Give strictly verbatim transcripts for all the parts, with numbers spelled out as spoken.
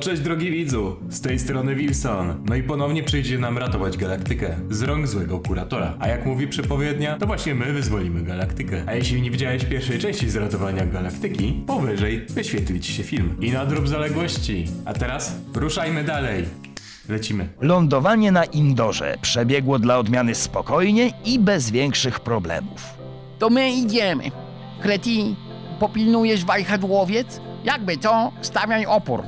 Cześć drogi widzu, z tej strony Wilson, no i ponownie przyjdzie nam ratować Galaktykę z rąk złego Kuratora. A jak mówi przepowiednia, to właśnie my wyzwolimy Galaktykę. A jeśli nie widziałeś pierwszej części z ratowania Galaktyki, powyżej wyświetlić się film. I nadrób zaległości. A teraz ruszajmy dalej. Lecimy. Lądowanie na Indoorze przebiegło dla odmiany spokojnie i bez większych problemów. To my idziemy. Kreti, popilnujesz wajchadłowiec? Jakby co, stawiaj opór.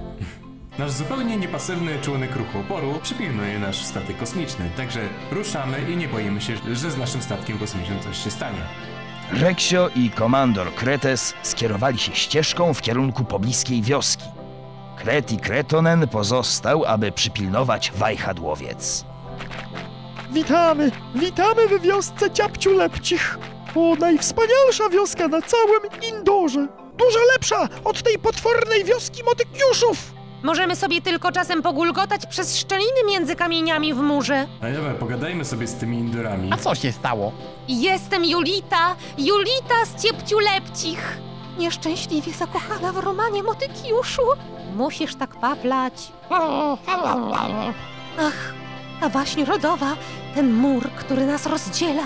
Nasz zupełnie niepasywny członek ruchu oporu przypilnuje nasz statek kosmiczny, także ruszamy i nie boimy się, że z naszym statkiem kosmicznym coś się stanie. Reksio i komandor Kretes skierowali się ścieżką w kierunku pobliskiej wioski. Kreti Kretonen pozostał, aby przypilnować wajchadłowiec. Witamy, witamy w wiosce Ciapciulepcich. To najwspanialsza wioska na całym Indoorze. Dużo lepsza od tej potwornej wioski Motykiuszów. Możemy sobie tylko czasem pogulgotać przez szczeliny między kamieniami w murze. No dobra, pogadajmy sobie z tymi Indoorami. A co się stało? Jestem Julita, Julita z Ciapciulepcich. Nieszczęśliwie zakochana w Romanie Motykiuszu. Musisz tak paplać. Ach, ta właśnie rodowa, ten mur, który nas rozdziela.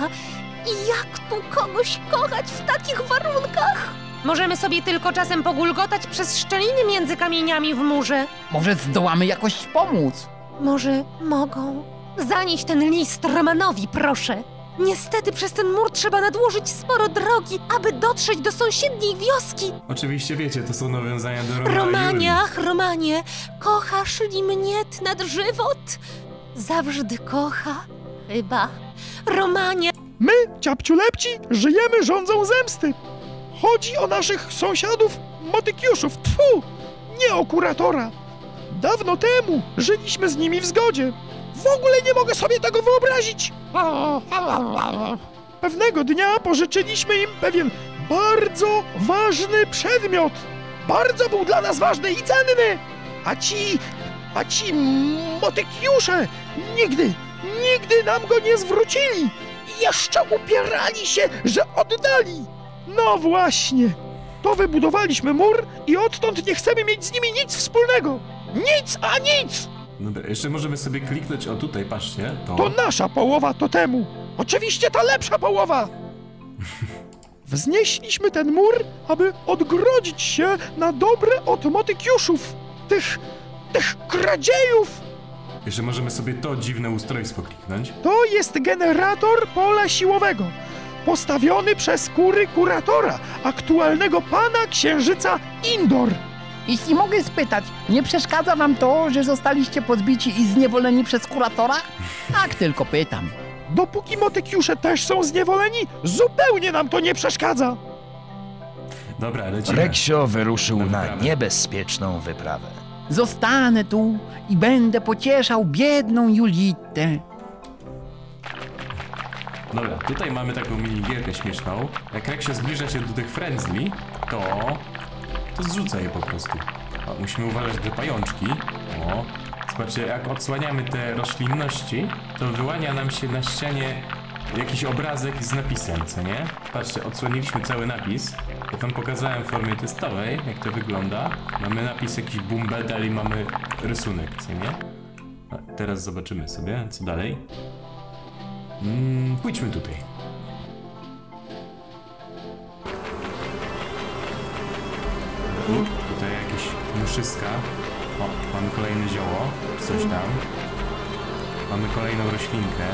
I jak tu kogoś kochać w takich warunkach? Możemy sobie tylko czasem pogulgotać przez szczeliny między kamieniami w murze. Może zdołamy jakoś pomóc? Może mogą. Zanieść ten list Romanowi, proszę. Niestety przez ten mur trzeba nadłożyć sporo drogi, aby dotrzeć do sąsiedniej wioski. Oczywiście wiecie, to są nawiązania do Romanii. Romania, ach, Romanie, kochasz li mnie nad żywot? Zawsze kocha, chyba. Romanie. My, Ciapciulepci, żyjemy rządzą zemsty. Chodzi o naszych sąsiadów Motykiuszów, tfu, nie o Kuratora. Dawno temu żyliśmy z nimi w zgodzie. W ogóle nie mogę sobie tego wyobrazić. Pewnego dnia pożyczyliśmy im pewien bardzo ważny przedmiot. Bardzo był dla nas ważny i cenny. A ci, a ci Motykiusze nigdy, nigdy nam go nie zwrócili. Jeszcze upierali się, że oddali. No właśnie! To wybudowaliśmy mur i odtąd nie chcemy mieć z nimi nic wspólnego! Nic, a nic! Dobra, jeszcze możemy sobie kliknąć, o tutaj, patrzcie, to... To nasza połowa totemu! Oczywiście ta lepsza połowa! Wznieśliśmy ten mur, aby odgrodzić się na dobre od Motykiuszów! Tych... tych kradziejów! Jeszcze możemy sobie to dziwne ustrojstwo kliknąć. To jest generator pola siłowego! Postawiony przez kury Kuratora, aktualnego pana księżyca Indoor. Jeśli mogę spytać, nie przeszkadza wam to, że zostaliście podbici i zniewoleni przez Kuratora? Tak tylko pytam. Dopóki Motykiusze też są zniewoleni, zupełnie nam to nie przeszkadza. Dobra, lecimy. Reksio wyruszył na, na niebezpieczną wyprawę. Zostanę tu i będę pocieszał biedną Julitę. Dobra, tutaj mamy taką minigierkę śmieszną. Jak Reksio zbliża się do tych frędzli, to... to zrzuca je po prostu. O, musimy uważać te pajączki. O, zobaczcie, jak odsłaniamy te roślinności, to wyłania nam się na ścianie jakiś obrazek z napisem, co nie? Patrzcie, odsłoniliśmy cały napis. Potem pokazałem w formie testowej, jak to wygląda. Mamy napis jakiś Bumbedal i mamy rysunek, co nie? A teraz zobaczymy sobie, co dalej. Mm, pójdźmy tutaj. U, tutaj jakieś muszyska. O, mamy kolejne zioło. Coś tam. Mamy kolejną roślinkę.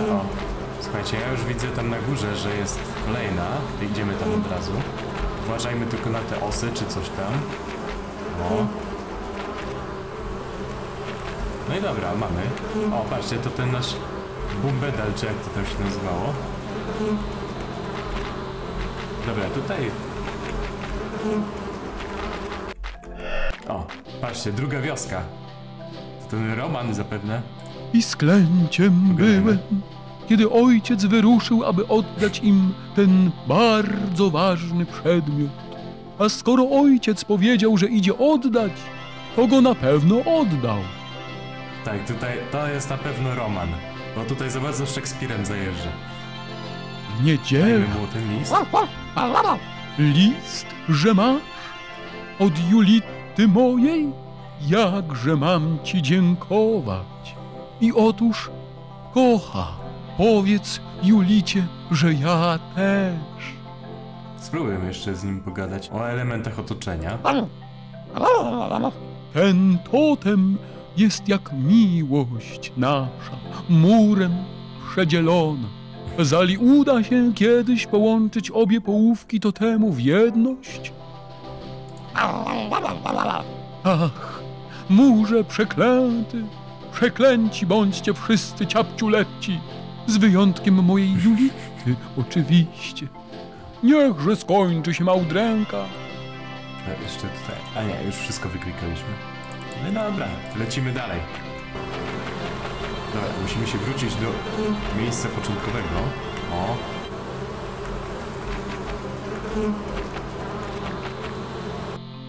Dobra, o. Słuchajcie, ja już widzę tam na górze, że jest kolejna. Idziemy tam od razu. Uważajmy tylko na te osy, czy coś tam. O. No i dobra, mamy. O, patrzcie, to ten nasz Bumbedal, czy jak to tam się nazywało. Dobra, tutaj... O, patrzcie, druga wioska. To ten Roman zapewne. I sklęciem byłem, kiedy ojciec wyruszył, aby oddać im ten bardzo ważny przedmiot. A skoro ojciec powiedział, że idzie oddać, to go na pewno oddał. Tak, tutaj to jest na pewno Roman. No tutaj za bardzo Szekspirem zajeżdża. Niedziela. Dajmy mu ten list. List, że masz od Julity mojej, jakże mam ci dziękować. I otóż, kocha, powiedz Julicie, że ja też. Spróbujmy jeszcze z nim pogadać o elementach otoczenia. Ten totem jest jak miłość nasza, murem przedzielona. Zali uda się kiedyś połączyć obie połówki totemu w jedność? Ach, murze przeklęty, przeklęci bądźcie wszyscy ciapciulepci, z wyjątkiem mojej Julity, oczywiście. Niechże skończy się małdręka. A jeszcze tutaj. A nie, już wszystko wyklikaliśmy. No dobra, lecimy dalej. Dobra, musimy się wrócić do miejsca początkowego. O.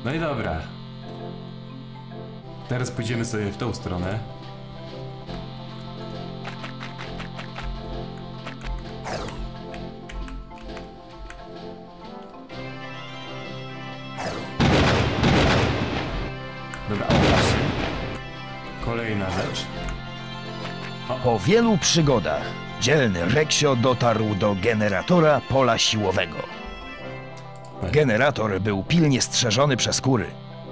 No i dobra. Teraz pójdziemy sobie w tą stronę. Dobra, właśnie. Kolejna rzecz. O. Po wielu przygodach dzielny Reksio dotarł do generatora pola siłowego. Generator był pilnie strzeżony przez kury.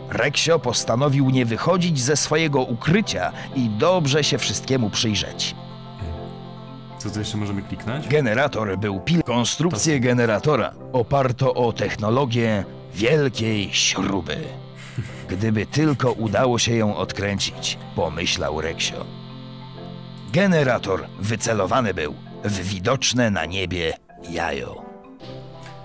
Reksio postanowił nie wychodzić ze swojego ukrycia i dobrze się wszystkiemu przyjrzeć. Co tu jeszcze możemy kliknąć? Generator był pilnie... Konstrukcję generatora oparto o technologię wielkiej śruby. Gdyby tylko udało się ją odkręcić, pomyślał Reksio. Generator wycelowany był w widoczne na niebie jajo.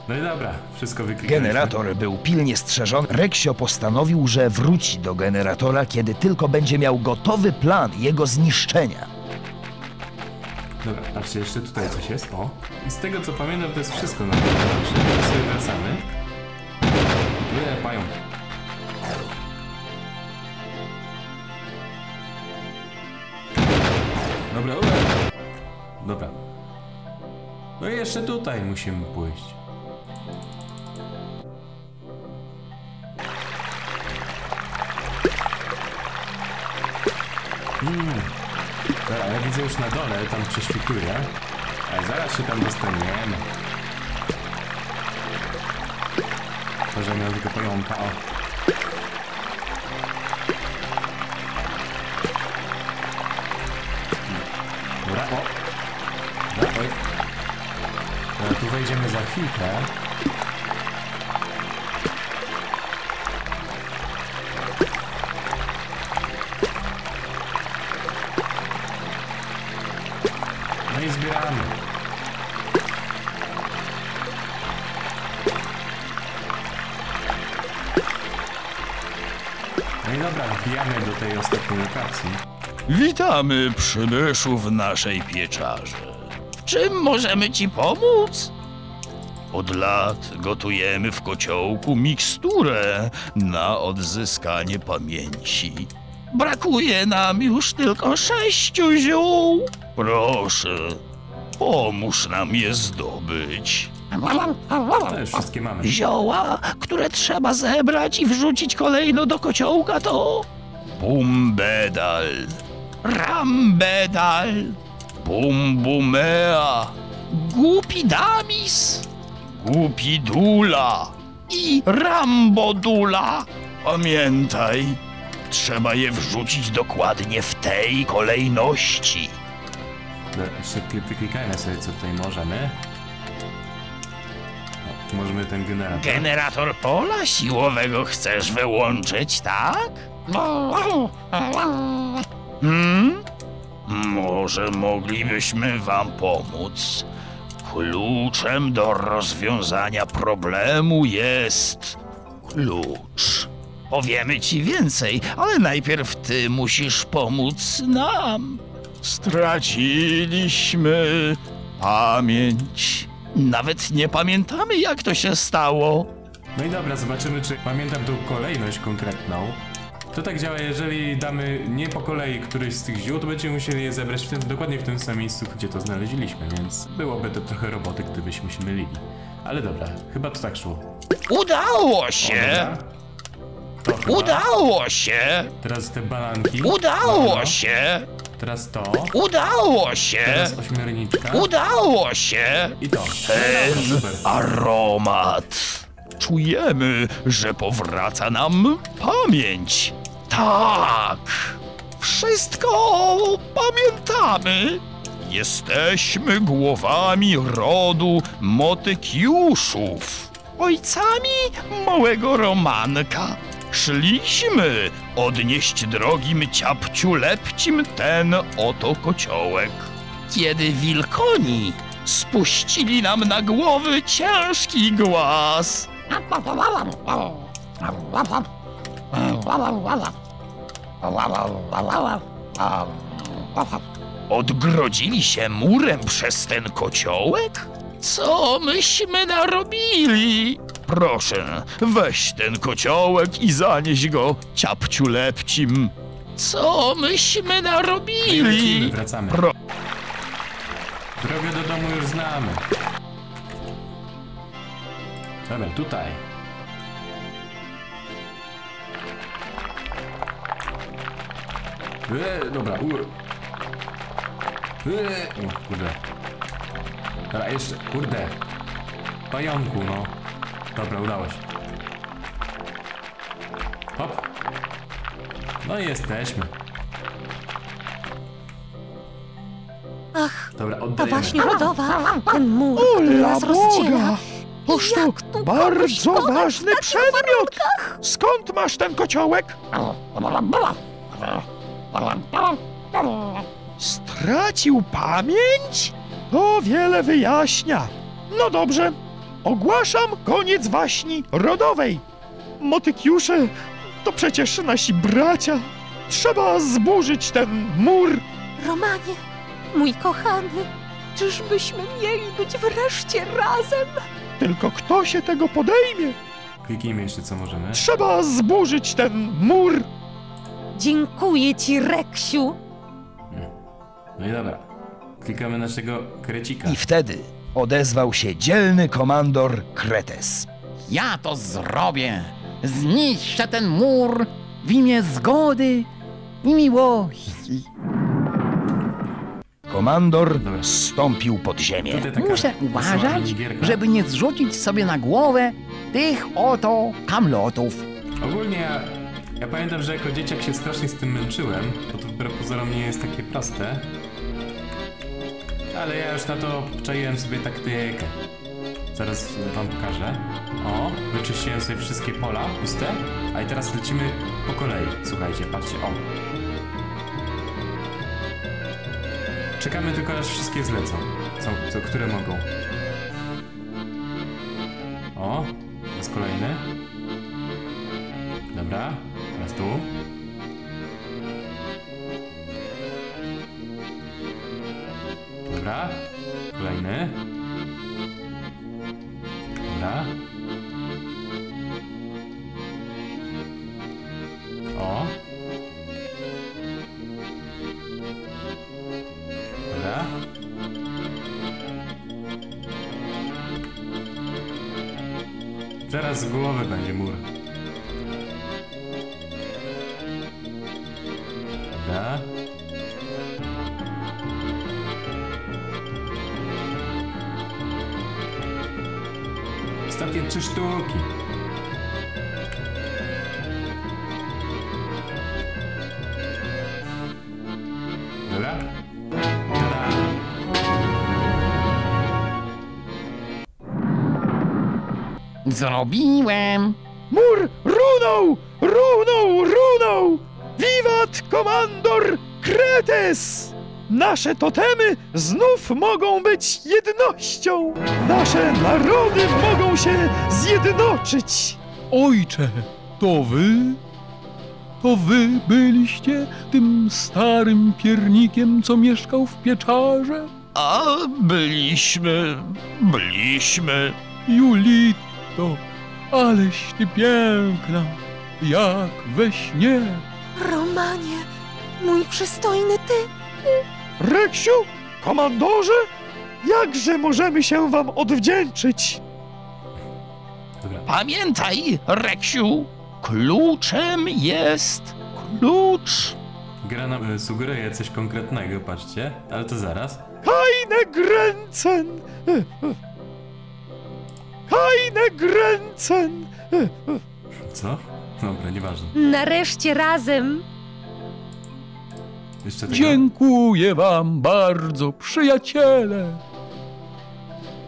No i dobra, wszystko wyklikaliśmy. Generator był pilnie strzeżony. Reksio postanowił, że wróci do generatora, kiedy tylko będzie miał gotowy plan jego zniszczenia. Dobra, patrzcie, jeszcze tutaj coś jest, o. I z tego co pamiętam, to jest wszystko na tym. Teraz sobie wracamy. Wylepają. Dobra, ura. Dobra. No i jeszcze tutaj musimy pójść. Hmm. Dobra, ja widzę już na dole, tam prześwituje. Ale zaraz się tam dostaniemy. Może miał tylko pająka, o. No, tu wejdziemy za chwilkę. No i zbieramy. No i dobra, wbijamy do tej ostatniej lokacji. Witamy przybyszów w naszej pieczarze. Czym możemy ci pomóc? Od lat gotujemy w kociołku miksturę na odzyskanie pamięci. Brakuje nam już tylko sześciu ziół. Proszę, pomóż nam je zdobyć. Wszystkie mamy. Zioła, które trzeba zebrać i wrzucić kolejno do kociołka to... Bumbedal. Rambedal. Bumbumea, Gupidamis, Głupidula i Rambodula. Pamiętaj, trzeba je wrzucić dokładnie w tej kolejności. Szybko wyklikajmy sobie, co tutaj możemy. O, możemy ten generator. Generator pola siłowego chcesz wyłączyć, tak? Hmm? Może moglibyśmy wam pomóc? Kluczem do rozwiązania problemu jest klucz. Powiemy ci więcej, ale najpierw ty musisz pomóc nam. Straciliśmy pamięć. Nawet nie pamiętamy, jak to się stało. No i dobra, zobaczymy, czy pamiętam tą kolejność konkretną. To tak działa, jeżeli damy nie po kolei któryś z tych ziół, to będziemy musieli je zebrać w tym, dokładnie w tym samym miejscu, gdzie to znaleźliśmy, więc byłoby to trochę roboty, gdybyśmy się mylili. Ale dobra, chyba to tak szło. Udało się! O, udało się! Teraz te balanki. Udało dobra. się! Teraz to. Udało się! Teraz ośmiorniczka. Udało się! I to. Ten aromat. Czujemy, że powraca nam pamięć. Tak! Wszystko pamiętamy. Jesteśmy głowami rodu Motykiuszów. Ojcami małego Romanka. Szliśmy odnieść drogim Ciapciulepcim ten oto kociołek. Kiedy wilkoni spuścili nam na głowy ciężki głaz. Odgrodzili się murem przez ten kociołek? Co myśmy narobili? Proszę, weź ten kociołek i zanieś go Ciapciulepcim. Co myśmy narobili? Lecimy, wracamy. Pro... Drogę do domu już znamy. Dobra, tutaj. E, dobra, u... e, o, kurde. Dobra, jeszcze, kurde. Pająku, no. Dobra, udało się. Hop. No i jesteśmy. Ach, dobra, ta właśnie rodowa, ten mur, który nas rozdziela. Puszczuk, bardzo ważny przedmiot! Skąd masz ten kociołek? Stracił pamięć? To wiele wyjaśnia. No dobrze, ogłaszam koniec waśni rodowej. Motykiusze to przecież nasi bracia. Trzeba zburzyć ten mur. Romanie, mój kochany, czyżbyśmy mieli być wreszcie razem? Tylko kto się tego podejmie? Kliknijmy jeszcze, co możemy. Trzeba zburzyć ten mur. Dziękuję ci, Reksiu. No i dobra. Klikamy naszego Krecika. I wtedy odezwał się dzielny komandor Kretes. Ja to zrobię. Zniszczę ten mur w imię zgody i miłości. Komandor zstąpił pod ziemię. Muszę uważać, żeby nie zrzucić sobie na głowę tych oto kamlotów. Ogólnie ja, ja pamiętam, że jako dzieciak się strasznie z tym męczyłem, bo to wbrew pozorom nie jest takie proste. Ale ja już na to obczaiłem sobie taktykę. Zaraz wam pokażę. O, wyczyściłem sobie wszystkie pola puste. A i teraz lecimy po kolei. Słuchajcie, patrzcie, o. Czekamy tylko, aż wszystkie zlecą. Co, co, które mogą. O, teraz kolejny. Dobra, teraz tu. Dobra, kolejny. Dobra. O. Dobra. Zaraz z głowy będzie mur. Dobra. Ostatnie trzy sztuki. Dobra. Dobra. Zrobiłem. Mur runął, runął, runął. Wiwat komandor Kretes. Nasze totemy znów mogą być jednością! Nasze narody mogą się zjednoczyć! Ojcze, to wy? To wy byliście tym starym piernikiem, co mieszkał w pieczarze? A byliśmy, byliśmy... Julito, aleś ty piękna! jak we śnie. Romanie, mój przystojny ty. Reksiu, komandorze, jakże możemy się wam odwdzięczyć? Pamiętaj, Reksiu, kluczem jest klucz. Gra nam sugeruje coś konkretnego, patrzcie, ale to zaraz. Keine Grenzen! Keine Grenzen! Co? Dobra, nieważne. Nareszcie razem! Jeszcze tego? Dziękuję wam bardzo, przyjaciele!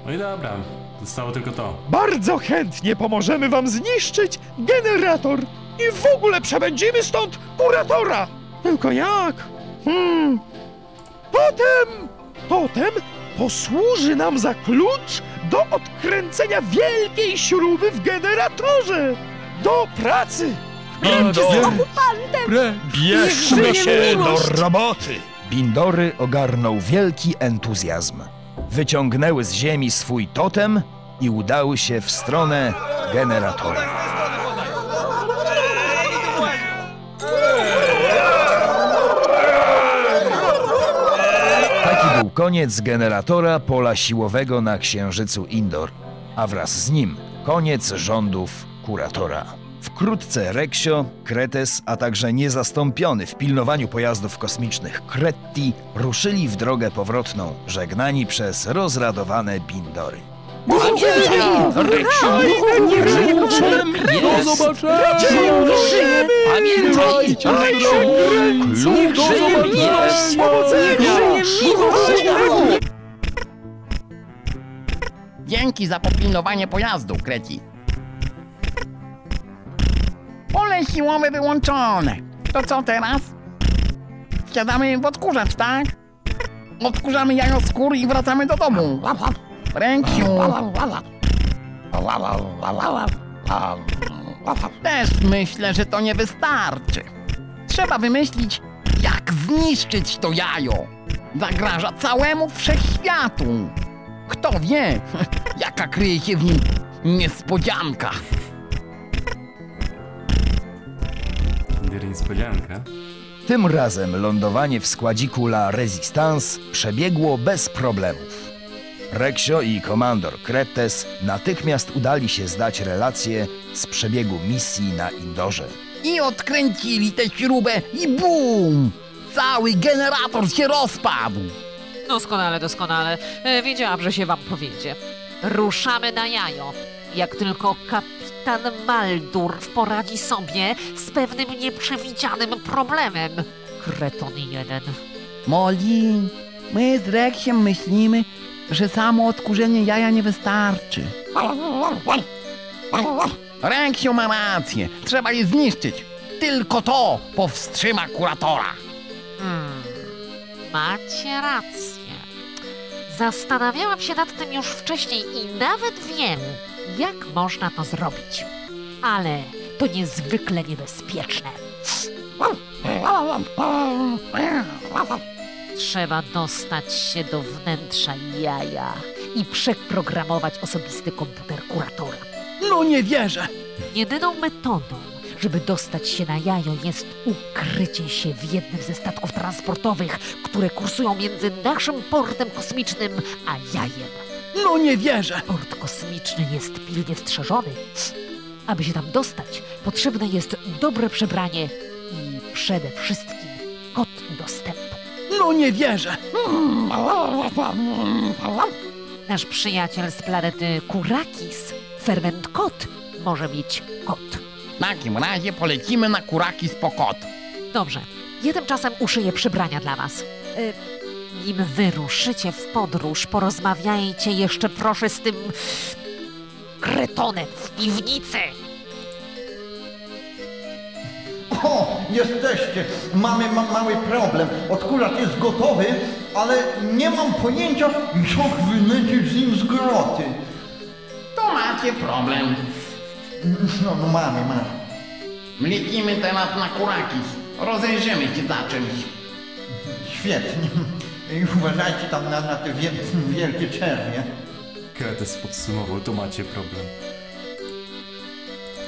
No i dobra, zostało tylko to. Bardzo chętnie pomożemy wam zniszczyć generator i w ogóle przebędzimy stąd kuratora! Tylko jak? Hmm. Potem... Potem posłuży nam za klucz do odkręcenia wielkiej śruby w generatorze! Do pracy! Precz z okupantem! Bierzmy się do roboty! Bindory ogarnął wielki entuzjazm. Wyciągnęły z ziemi swój totem i udały się w stronę generatora. Koniec generatora pola siłowego na księżycu Indoor, a wraz z nim koniec rządów kuratora. Wkrótce Reksio, Kretes, a także niezastąpiony w pilnowaniu pojazdów kosmicznych Kretti ruszyli w drogę powrotną, żegnani przez rozradowane Bindory. Do zobaczenia! Dzięki za popilnowanie pojazdu, Kreci. Pole siłowe wyłączone. To co teraz? Wsiadamy w odkurzacz, tak? Odkurzamy jajo skór i wracamy do domu. Reksiu. Też myślę, że to nie wystarczy. Trzeba wymyślić, jak zniszczyć to jajo. Zagraża całemu wszechświatu. Kto wie, jaka kryje się w nim niespodzianka. Niespodzianka. Tym razem lądowanie w składziku La Resistance przebiegło bez problemów. Reksio i komandor Kretes natychmiast udali się zdać relacje z przebiegu misji na Indoorze. I odkręcili tę śrubę i bum! Cały generator się rozpadł! Doskonale, doskonale. Wiedziałam, że się wam powiedzie. Ruszamy na jajo. Jak tylko kapitan Maldurw poradzi sobie z pewnym nieprzewidzianym problemem. Kreton jeden. Moli, my z Reksiem myślimy, że samo odkurzenie jaja nie wystarczy. Reksio ma rację. Trzeba je zniszczyć. Tylko to powstrzyma kuratora. Hmm. Macie rację. Zastanawiałam się nad tym już wcześniej i nawet wiem, jak można to zrobić. Ale to niezwykle niebezpieczne. Trzeba dostać się do wnętrza jaja i przeprogramować osobisty komputer kuratora. No nie wierzę! Jedyną metodą, żeby dostać się na jajo, jest ukrycie się w jednym ze statków transportowych, które kursują między naszym portem kosmicznym a jajem. No nie wierzę! Port kosmiczny jest pilnie strzeżony. Aby się tam dostać, potrzebne jest dobre przebranie i przede wszystkim kod dostępu. No nie wierzę! Nasz przyjaciel z planety Kurakis, ferment kot, może mieć kot. W takim razie polecimy na Kurakis po kot. Dobrze, ja tymczasem uszyję przebrania dla was. Y Nim wyruszycie w podróż, porozmawiajcie jeszcze proszę z tym... kretonem w piwnicy! O, jesteście! Mamy ma mały problem. Odkurzacz jest gotowy, ale nie mam pojęcia, jak wynęcić z nim z groty. To macie problem. No, no mamy, mamy. Lecimy teraz na Kurakis. Rozejrzymy się za czymś. Świetnie. I uważajcie tam na, na te wie wielkie czerwie. Kretes podsumował, to macie problem.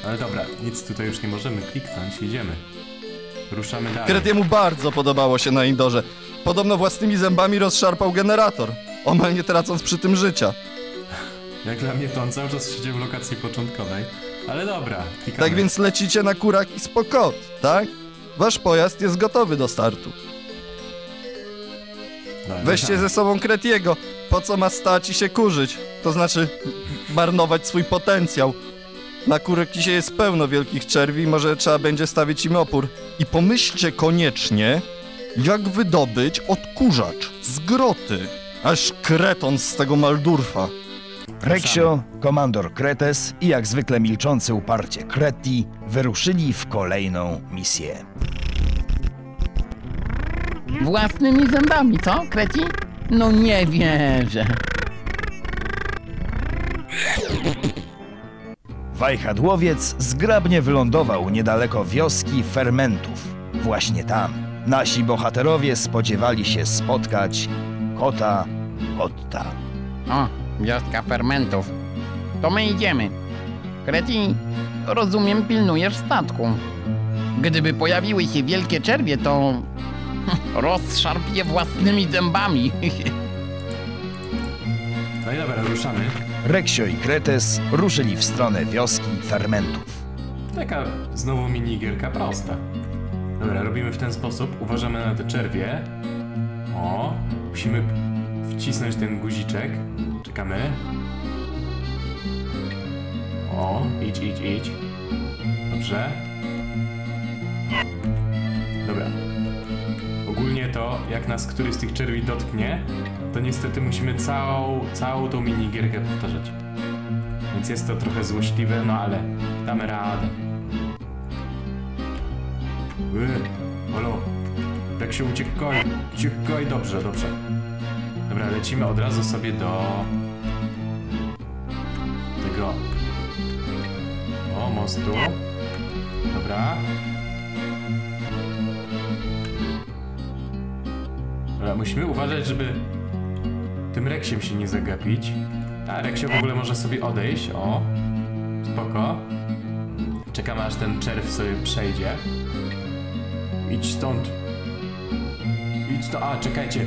Ale dobra, nic tutaj już nie możemy kliknąć, idziemy. Ruszamy dalej. Kretiemu bardzo podobało się na Indoorze. Podobno własnymi zębami rozszarpał generator, omal nie tracąc przy tym życia. Jak dla mnie to on cały czas siedzi w lokacji początkowej. Ale dobra, klikamy. Tak więc lecicie na Kurakis po kod, tak? Wasz pojazd jest gotowy do startu. Dalej, weźcie dalej ze sobą Kretiego. Po co ma stać i się kurzyć? To znaczy marnować swój potencjał. Na Kurakisie jest pełno wielkich czerwi i może trzeba będzie stawić im opór. I pomyślcie koniecznie, jak wydobyć odkurzacz z groty. Aż kreton z tego Maldurfa. Reksio, komandor Kretes i jak zwykle milczący uparcie Kreti wyruszyli w kolejną misję. Własnymi zębami, co, Kreti? No nie wierzę. Wajchadłowiec zgrabnie wylądował niedaleko wioski Fermentów. Właśnie tam nasi bohaterowie spodziewali się spotkać kota Kotta. O, wioska Fermentów. To my idziemy. Kreti, rozumiem, pilnujesz statku. Gdyby pojawiły się wielkie czerwie, to rozszarp je własnymi zębami. No i dobra, ruszamy. Reksio i Kretes ruszyli w stronę wioski Fermentów. Taka znowu minigierka prosta. Dobra, robimy w ten sposób. Uważamy na te czerwie. O, musimy wcisnąć ten guziczek. Czekamy. O, idź, idź, idź. Dobrze. Dobra. Ogólnie to, jak nas któryś z tych czerwi dotknie, to niestety musimy całą, całą tą minigierkę powtarzać. Więc jest to trochę złośliwe, no ale damy radę. Ły, olo, tak się uciekaj, uciekaj, dobrze, dobrze. Dobra, lecimy od razu sobie do tego, o, mostu. Dobra. Dobra, musimy uważać, żeby tym Reksiem się nie zagapić. A Reksio w ogóle może sobie odejść, o. Spoko. Czekamy, aż ten czerw sobie przejdzie. Idź stąd. Idź to. A, czekajcie.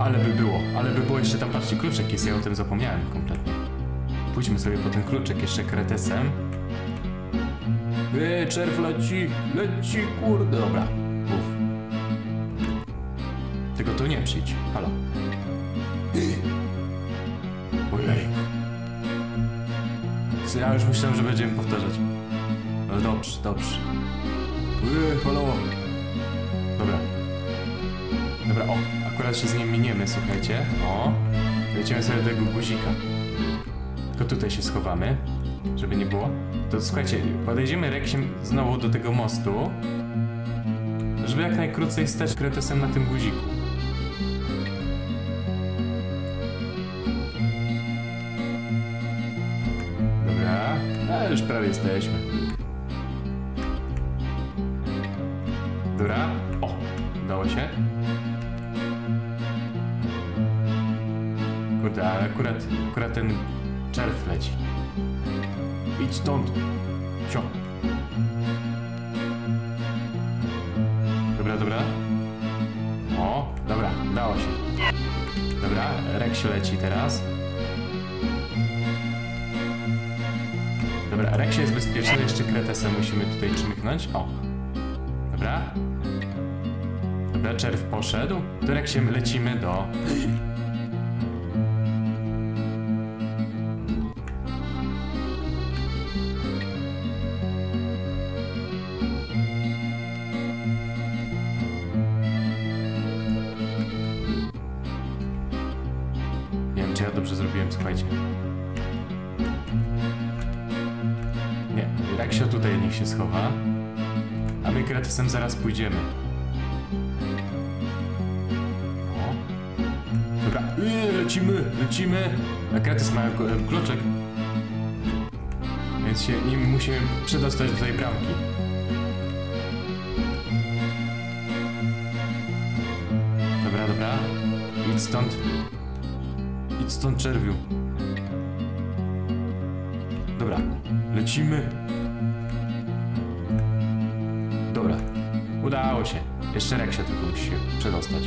Ale by było, ale by było jeszcze tam, patrzcie, kluczek jest, ja o tym zapomniałem kompletnie. Pójdźmy sobie po ten kluczek jeszcze Kretesem. Eee, czerw leci, leci, kurde, dobra. Tylko tu nie przyjdź, halo. Ojej. Ja już myślałem, że będziemy powtarzać. Ale dobrze, dobrze. Ojej, halo. Dobra. Dobra, o, akurat się z nim miniemy, słuchajcie. O, lecimy sobie do tego guzika. Tylko tutaj się schowamy, żeby nie było. To słuchajcie, podejdziemy Reksiem znowu do tego mostu, żeby jak najkrócej stać Kretesem na tym guziku. Już prawie jesteśmy. Dobra. O! Udało się. Kurde, ale akurat, akurat ten czerw leci. Idź stąd. Cio. Dobra, dobra. O, dobra, udało się. Dobra, Reksio leci teraz. Dobra, Reksio jest bezpieczny, jeszcze Kretesem musimy tutaj czmychnąć. O! Dobra. Dobra, czerw poszedł. Do Reksiem lecimy do... Nie wiem, czy ja dobrze zrobiłem, słuchajcie. Reksio tutaj niech się schowa, a my Kretesem zaraz pójdziemy. O. Dobra, yy, lecimy, lecimy. A Kretes ma kluczek, więc się nim musimy przedostać do tej bramki. Dobra, dobra, idź stąd. Idź stąd, czerwiu. Dobra. lecimy. Dobra, udało się. Jeszcze Reksio tylko musi się przedostać.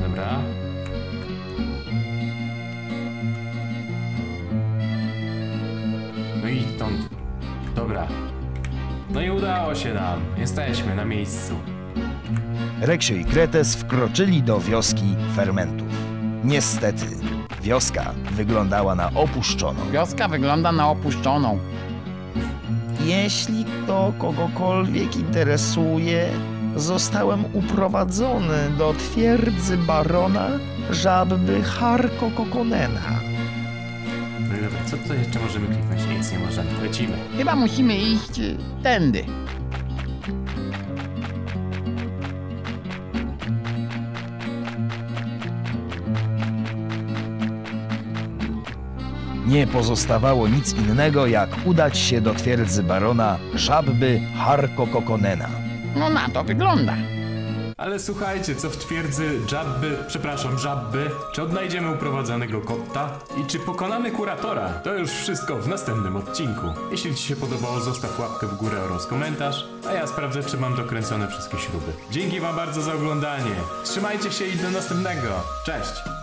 Dobra. No i stąd. Dobra. No i udało się nam. Jesteśmy na miejscu. Reksio i Kretes wkroczyli do wioski fermentów. Niestety, wioska wyglądała na opuszczoną. Wioska wygląda na opuszczoną. Jeśli to kogokolwiek interesuje, zostałem uprowadzony do twierdzy barona żabby Harko Kokonena. No i dobra, co tutaj jeszcze możemy kliknąć? Nic nie możemy, lecimy. Chyba musimy iść tędy. Nie pozostawało nic innego, jak udać się do twierdzy barona żabby Harko Kokonena. No na to wygląda. Ale słuchajcie, co w twierdzy żabby, przepraszam, żabby, czy odnajdziemy uprowadzonego kotta i czy pokonamy kuratora? To już wszystko w następnym odcinku. Jeśli Ci się podobało, zostaw łapkę w górę oraz komentarz, a ja sprawdzę, czy mam dokręcone wszystkie śruby. Dzięki Wam bardzo za oglądanie. Trzymajcie się i do następnego. Cześć!